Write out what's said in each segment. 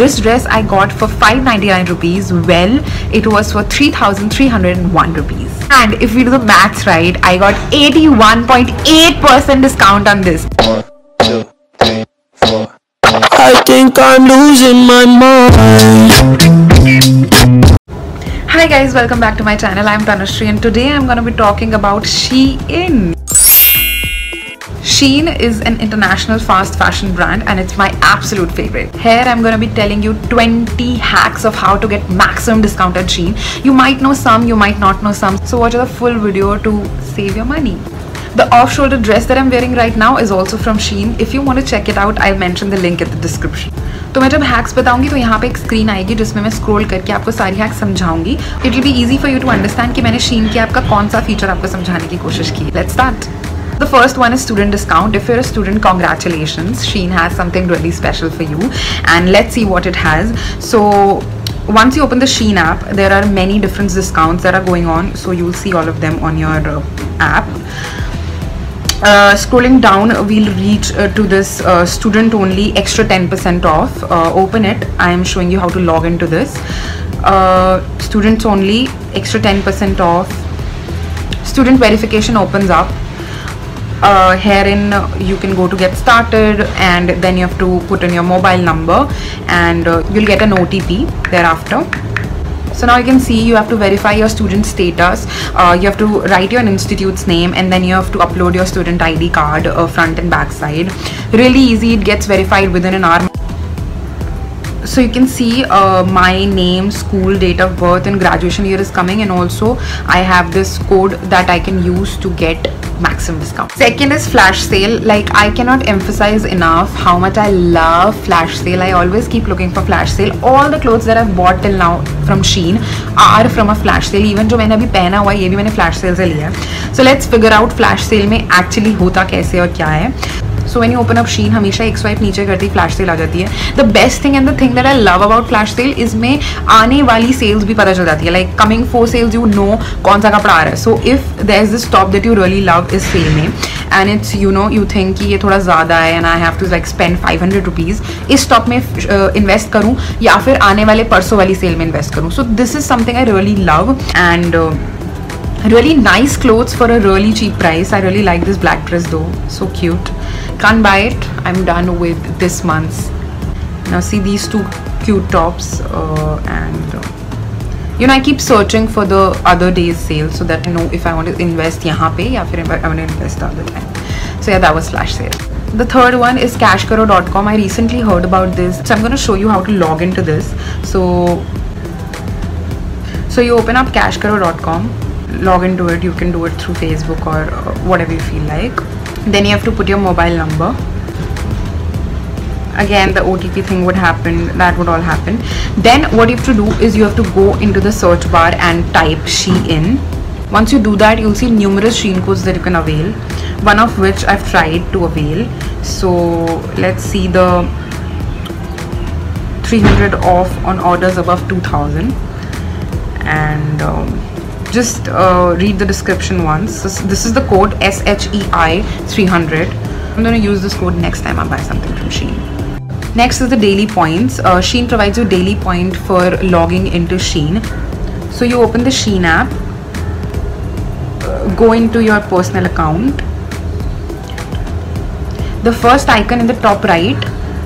This dress I got for 599 rupees. Well, it was for 3,301 rupees. And if we do the maths right, I got 81.8% discount on this. 1, 2, 3, 4. I think I'm losing my mind. Hi guys, welcome back to my channel. I'm Tanushree and today I'm going to be talking about Shein. Shein is an international fast fashion brand and it's my absolute favorite. Here I'm going to be telling you 20 hacks of how to get maximum discount at Shein. You might know some, you might not know some. So watch the full video to save your money. The off-shoulder dress that I'm wearing right now is also from Shein. If you want to check it out, I'll mention the link in the description. तो मैं जब hacks बताऊंगी तो यहाँ पे एक screen आएगी जिसमें मैं स्क्रॉल करके आपको सारी हैक्स समझाऊंगी. It will be easy for you to understand कि मैंने Shein की आपका कौन सा फीचर आपको समझाने की कोशिश की. Let's start. The first one is student discount. If you're a student, congratulations. Shein has something really special for you. And let's see what it has. So once you open the Shein app, there are many different discounts that are going on. So you'll see all of them on your app. Scrolling down, we'll reach to this student only extra 10% off. Open it. I am showing you how to log into this. Students only extra 10% off. Student verification opens up. Herein you can go to get started and then you have to put in your mobile number and you'll get an OTP thereafter. So now you can see you have to verify your student status, you have to write your institute's name and then you have to upload your student ID card front and back side. Really easy, it gets verified within an hour. So you can see my name, school, date of birth and graduation year is coming, and also I have this code that I can use to get maximum discount. Second is flash sale. Like, I cannot emphasize enough how much I love flash sale. I always keep looking for flash sale. All the clothes that I've bought till now from Shein are from a flash sale. Even जो मैंने अभी पहना हुआ है ये भी मैंने flash sale से लिया है. So let's figure out flash sale में actually होता कैसे और क्या है. So when you open up Shein, हमेशा एक स्वाइप नीचे करती फ्लैश सेल आ जाती है. The best thing and the thing that I love about flash sale इसमें आने वाली सेल्स भी पता चल जाती है. Like coming 4 sales you know कौन सा कपड़ा आ रहा है. So if there is this top that you really love is sale में and it's you know you think कि ये थोड़ा ज़्यादा है and I have to like spend 500 rupees इस टॉप में इन्वेस्ट करूँ या फिर आने वाले परसों वाली सेल में इन्वेस्ट करूँ. So this is something I really love and really nice clothes for a really cheap price. I really like this black dress though, so cute. Can't buy it. I'm done with this month's. Now see these two cute tops and you know I keep searching for the other day's sale so that I know if I want to invest yahan pe ya fir I want to invest the other time. So yeah, that was flash sale. The third one is cashkaro.com. I recently heard about this, so I'm going to show you how to log into this. So you open up cashkaro.com, log into it. You can do it through Facebook or whatever you feel like. Then you have to put your mobile number. Again the OTP thing would happen, that would all happen. Then what you have to do is you have to go into the search bar and type Shein. Once you do that, you'll see numerous Shein codes that you can avail, one of which I've tried to avail. So let's see the 300 off on orders above 2000 and just read the description once. This is the code SHEI 300. I'm going to use this code next time I buy something from Shein. Next is the daily points. Shein provides you daily point for logging into Shein. So you open the Shein app, go into your personal account. The first icon in the top right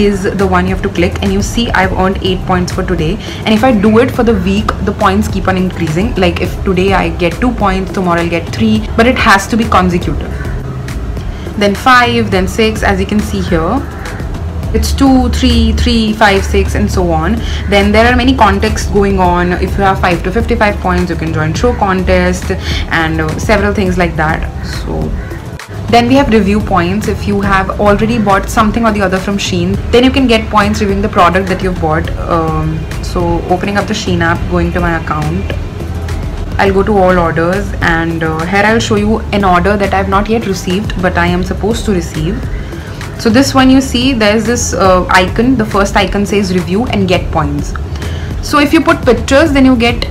is the one you have to click, and you see I've earned 8 points for today, and if I do it for the week the points keep on increasing. Like if today I get 2 points, tomorrow I'll get 3, but it has to be consecutive. Then 5, then 6, as you can see here it's 2, 3, 3, 5, 6 and so on. Then there are many contests going on. If you have 5 to 55 points you can join show contest and several things like that. So then we have review points. If you have already bought something or the other from Shein, then you can get points reviewing the product that you've bought. So opening up the Shein app, going to my account, I'll go to all orders and here I'll show you an order that I've not yet received but I am supposed to receive. So this one, you see there's this icon. The first icon says review and get points. So if you put pictures then you get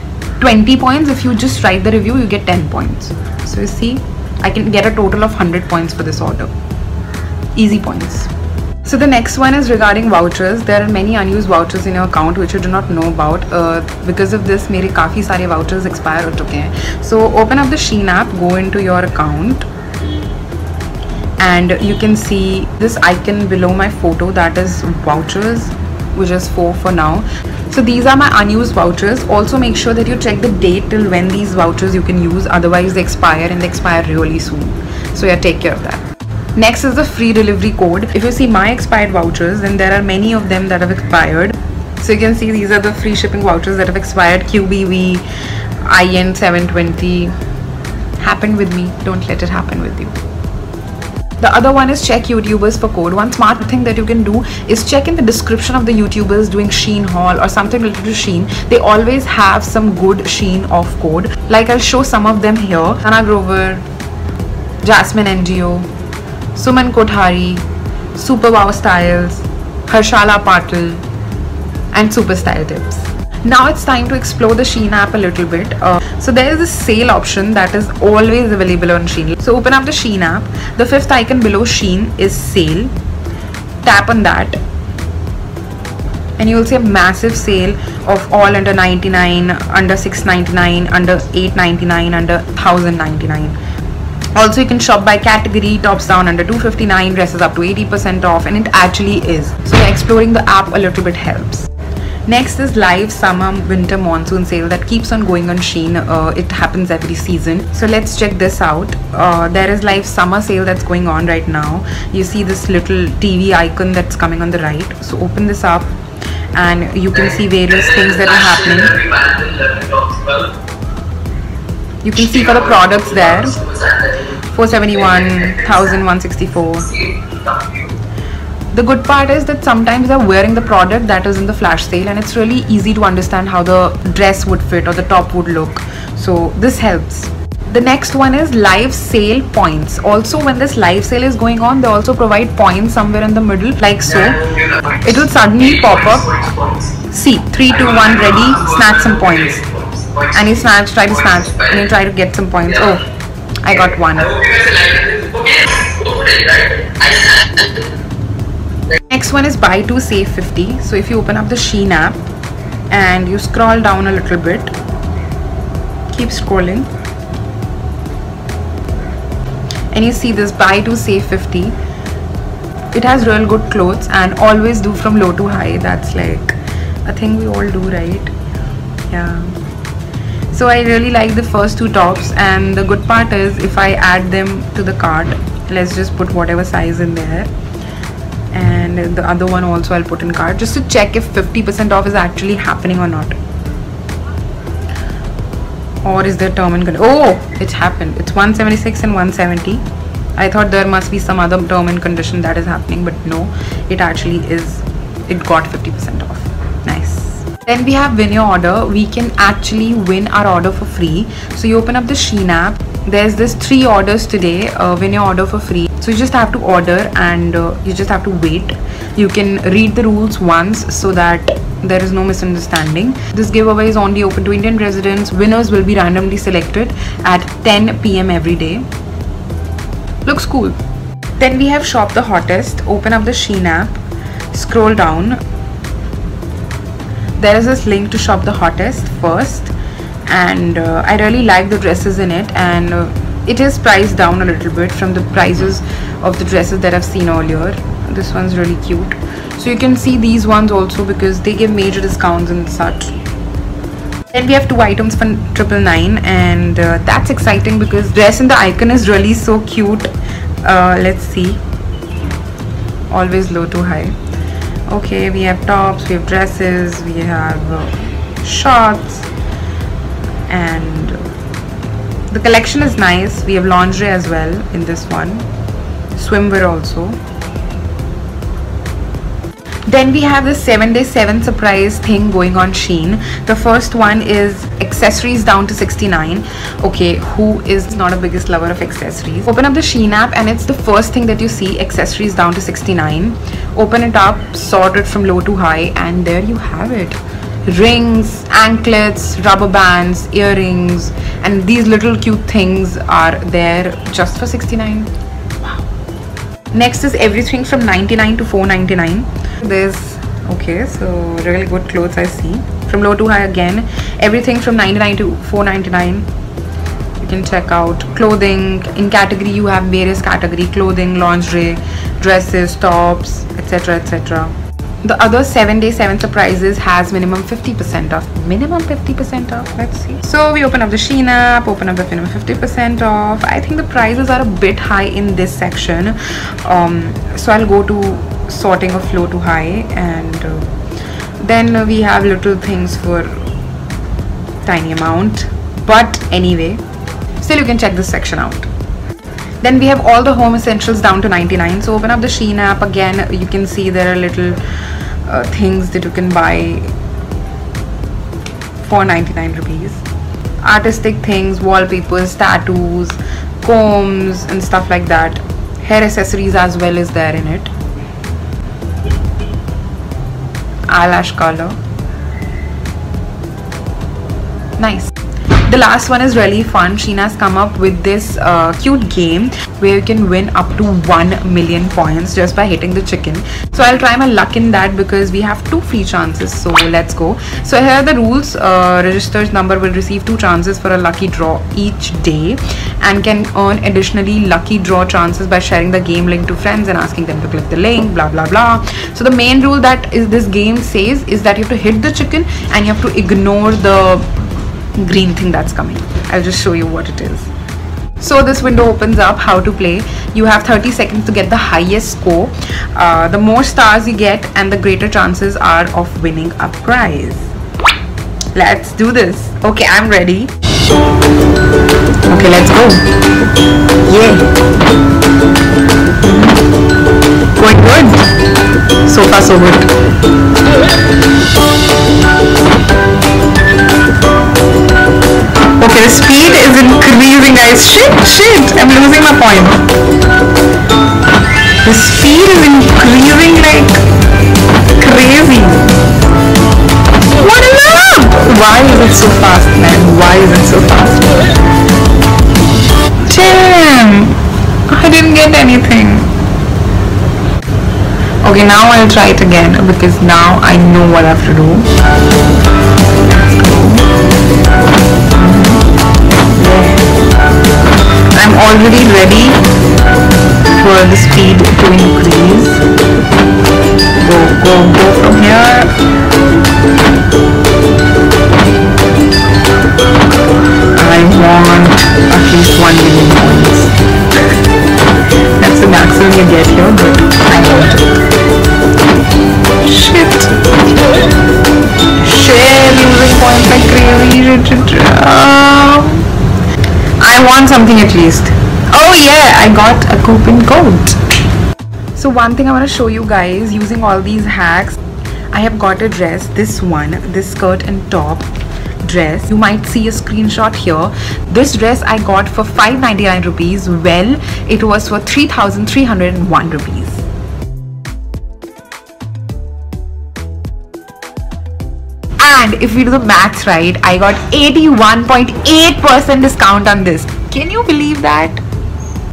20 points. If you just write the review you get 10 points. So you see I can get a total of 100 points for this order. Easy points. So the next one is regarding vouchers. There are many unused vouchers in your account which you do not know about. Because of this, मेरे काफ़ी सारे vouchers expire हो चुके हैं. So open up the Shein app, go into your account, and you can see this icon below my photo that is vouchers, which is 4 for now. So these are my unused vouchers. Also make sure that you check the date till when these vouchers you can use, otherwise they expire, and they expire really soon. So yeah, take care of that. Next is the free delivery code. If you see my expired vouchers, then there are many of them that have expired. So you can see these are the free shipping vouchers that have expired. QBV, IN720. Happened with me. Don't let it happen with you. The other one is check YouTubers for code. One smart thing that you can do is check in the description of the YouTubers doing Shein haul or something related to Shein. They always have some good Shein off code. Like I'll show some of them here. Sana Grover, Jasmine NGO, Suman Kothari, Super Wow Style, Harshala Patil, and Super Style Tips. Now it's time to explore the Shein app a little bit. So there is a sale option that is always available on Shein. So open up the Shein app. The fifth icon below Shein is sale. Tap on that and you will see a massive sale of all under 99, under 699, under 899, under 1099. Also you can shop by category, tops down under 259, dresses up to 80% off, and it actually is. So exploring the app a little bit helps. Next is live summer winter monsoon sale that keeps on going on Shein. It happens every season. So let's check this out. There is live summer sale that's going on right now. You see this little TV icon that's coming on the right. So open this up and you can see various things that are happening. You can see for the products there. 471, 1164. The good part is that sometimes they're wearing the product that is in the flash sale, and it's really easy to understand how the dress would fit or the top would look. So this helps. The next one is live sale points. Also when this live sale is going on, they also provide points somewhere in the middle, like so. It will suddenly pop up. See, 3, 2, 1, ready, snatch some points. And you snatch, try to snatch, and you try to get some points. Oh, I got one. Next one is buy 2 save 50. So if you open up the Shein app and you scroll down a little bit, keep scrolling, and you see this buy 2 save 50. It has real good clothes, and always do from low to high. That's like a thing we all do, right? Yeah. So I really like the first 2 tops, and the good part is if I add them to the cart, let's just put whatever size in there. And the other one also I'll put in cart just to check if 50% off is actually happening or not, or is there term and condition. Oh, it's happened. It's 176 and 170. I thought there must be some other term and condition that is happening, but no, it actually is. It got 50% off. Nice. Then we have win your order. We can actually win our order for free. So you open up the Shein app. There's this 3 orders today. Win your order for free. So you just have to order, and you just have to wait. You can read the rules once so that there is no misunderstanding. This giveaway is only open to Indian residents. Winners will be randomly selected at 10 PM every day. Looks cool. Then we have shop the hottest. Open up the Shein app. Scroll down. There is this link to shop the hottest first, and I really like the dresses in it, and it is priced down a little bit from the prices of the dresses that I've seen earlier. This one's really cute. So you can see these ones also because they give major discounts and such. Then we have 2 items for 999, and that's exciting because dress in the icon is really so cute. Let's see. Always low to high. Okay, we have tops, we have dresses, we have shorts, and the collection is nice. We have lingerie as well in this one, swimwear also. Then we have this 7-day 7 surprise thing going on Shein. The first one is accessories down to 69. Okay, who is not a biggest lover of accessories? Open up the Shein app and it's the first thing that you see, accessories down to 69. Open it up, sort it from low to high, and there you have it. Rings, anklets, rubber bands, earrings, and these little cute things are there just for 69. Wow. Next is everything from 99 to 499. There's okay, so really good clothes I see. From low to high again, everything from 99 to 499. You can check out clothing. In category, you have various category: clothing, lingerie, dresses, tops, etc., etc. The other 7-day 7 surprises has minimum 50% off. Minimum 50% off. Let's see. So we open up the Shein app, open up the minimum 50% off. I think the prices are a bit high in this section. So I'll go to sorting of low to high, and then we have little things for tiny amount. But anyway, still you can check this section out. Then we have all the home essentials down to 99. So open up the Shein app again. You can see there are little things that you can buy for 99 rupees. Artistic things, wallpapers, tattoos, combs and stuff like that. Hair accessories as well is there in it. Eyelash color. Nice. The last one is really fun. Shein has come up with this cute game where you can win up to 1 million points just by hitting the chicken. So I'll try my luck in that because we have 2 free chances. So let's go. So here are the rules. Registered number will receive 2 chances for a lucky draw each day and can earn additionally lucky draw chances by sharing the game link to friends and asking them to click the link, blah blah blah. So the main rule that is this game says is that you have to hit the chicken and you have to ignore the green thing that's coming. I'll just show you what it is. So this window opens up. How to play: you have 30 seconds to get the highest score. The more stars you get and the greater chances are of winning a prize. Let's do this. Okay, I'm ready. Okay, let's go. Yeah, going good. So far so good. Okay, the speed is increasing, guys. Shit, I'm losing my point. The speed is increasing like crazy. What is up? Why is it so fast, man? Why is it so fast? Damn, I didn't get anything. Okay, now I'll try it again because now I know what I have to do. I'm already ready for the speed to increase. Go, go, go from here. I want at least 1 million points. That's the maximum you get here, but I want it. Shit. Shit, losing points like crazy. I want something at least. Oh yeah, I got a coupon code. So one thing I want to show you guys using all these hacks. I have got a dress, this one, this skirt and top dress. You might see a screenshot here. This dress I got for 599 rupees. Well, it was for 3,301 rupees. And if we do the maths right, I got 81.8% discount on this. Can you believe that?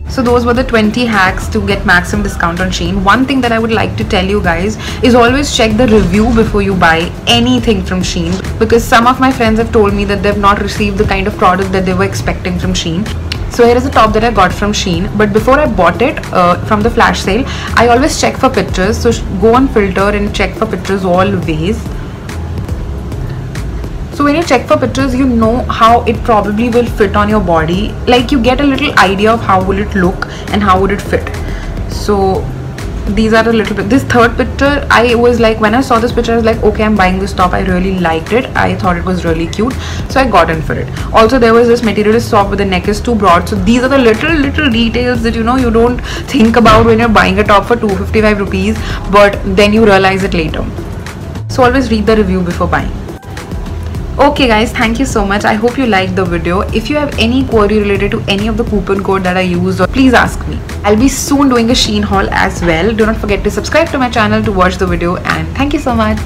So those were the 20 hacks to get maximum discount on Shein. One thing that I would like to tell you guys is always check the review before you buy anything from Shein, because some of my friends have told me that they've not received the kind of product that they were expecting from Shein. So here is a top that I got from Shein, but before I bought it from the flash sale, I always check for pictures. So go on filter and check for pictures always. So when you check for pictures, you know how it probably will fit on your body. Like you get a little idea of how will it look and how would it fit. So these are a little bit. This third picture, I was like, when I saw this picture, I was like, okay, I'm buying this top. I really liked it. I thought it was really cute. So I got in for it. Also, there was this material is soft, but the neck is too broad. So these are the little details that, you know, you don't think about when you're buying a top for 255 rupees, but then you realize it later. So always read the review before buying. Okay guys, thank you so much. I hope you liked the video. If you have any query related to any of the coupon code that I used, please ask me. I'll be soon doing a Shein haul as well. Do not forget to subscribe to my channel to watch the video, and thank you so much.